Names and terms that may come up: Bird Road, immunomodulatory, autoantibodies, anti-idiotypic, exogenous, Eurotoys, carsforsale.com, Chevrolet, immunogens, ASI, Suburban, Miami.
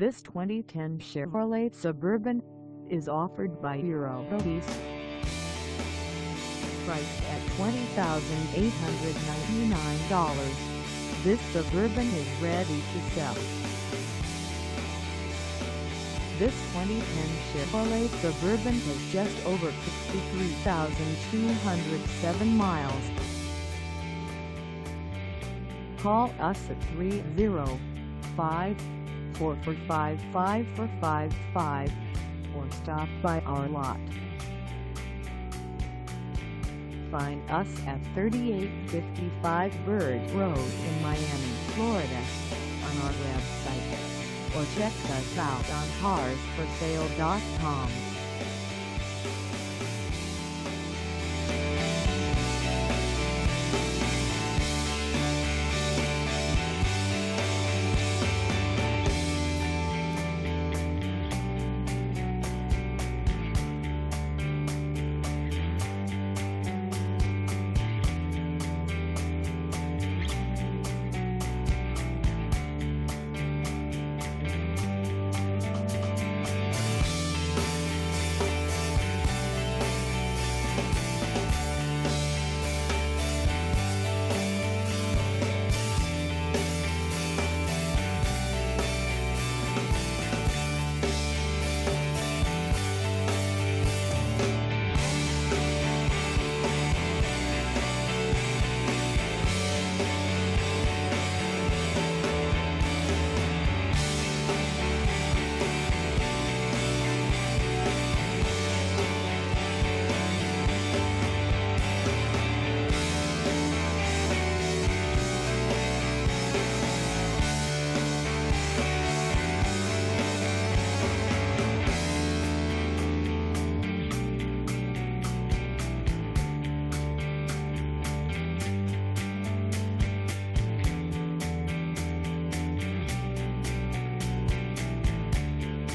This 2010 Chevrolet Suburban is offered by Eurotoys. Priced at $20,899, this Suburban is ready to sell. This 2010 Chevrolet Suburban has just over 63,207 miles. Call us at 305-445-5455 or stop by our lot. Find us at 3855 Bird Road in Miami, Florida on our website, or check us out on carsforsale.com.